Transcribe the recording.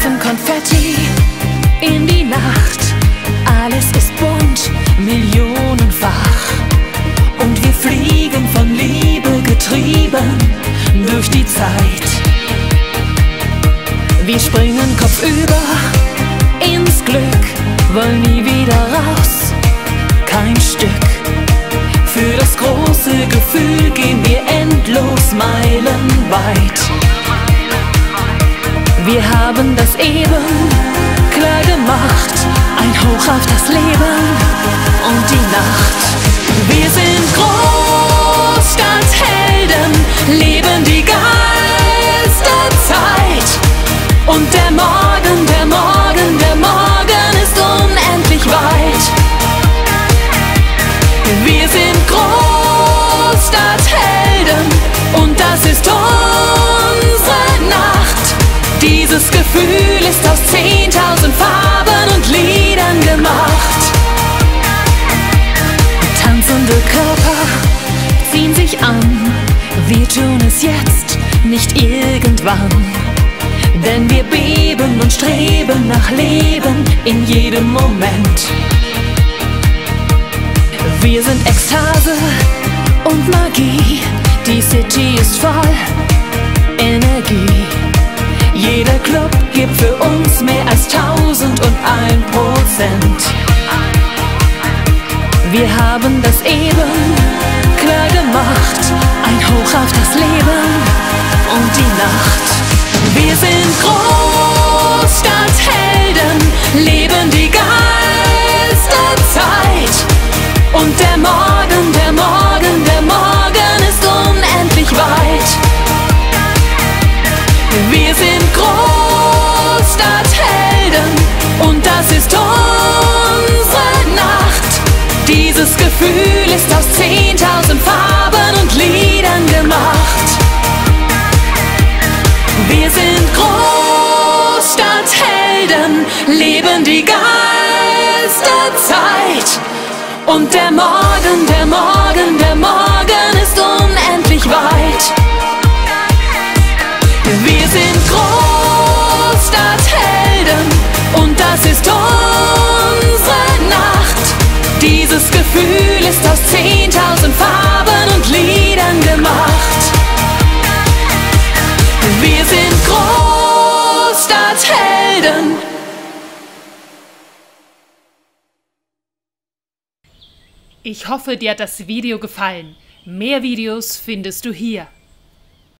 werfen Konfetti in die Nacht. Alles ist bunt, millionenfach. Und wir fliegen von Liebe getrieben durch die Zeit. Wir springen kopfüber ins Glück, wollen nie wieder raus, kein Stück. Für das große Gefühl gehen wir endlos meilenweit. Wir haben das eben klar gemacht, ein Hoch auf das Leben und die Nacht. Wir sind Großstadthelden, leben die geilste Zeit. Und der Morgen, der Morgen, der Morgen ist unendlich weit. Wir sind Großstadthelden und das ist unsere Nacht. Dieses Gefühl ist aus 10.000 Farben und Liedern gemacht. Tanzende Körper ziehen sich an. Wir tun es jetzt, nicht irgendwann. Denn wir beben und streben nach Leben in jedem Moment. Wir sind Ekstase und Magie. Die City ist voll Energie. Jeder Club gibt für uns mehr als 1001%. Wir haben das eben klar gemacht, ein Hoch auf das Leben und die Nacht. Wir sind Großstadthelden, leben die geilste Zeit. Und der Morgen, der Morgen, der Morgen ist unendlich weit. Wir sind Großstadthelden und das ist unsere Nacht. Dieses Gefühl ist aus 10.000 Farben und Liedern gemacht. Wir sind Großstadthelden, leben die geilste Zeit. Und der Morgen, der Morgen, der Morgen ist unendlich weit. Wir sind Großstadthelden und das ist unsere Nacht. Dieses Gefühl ist aus 10.000 Farben und Liedern gemacht. Wir sind Großstadthelden. Ich hoffe, dir hat das Video gefallen. Mehr Videos findest du hier.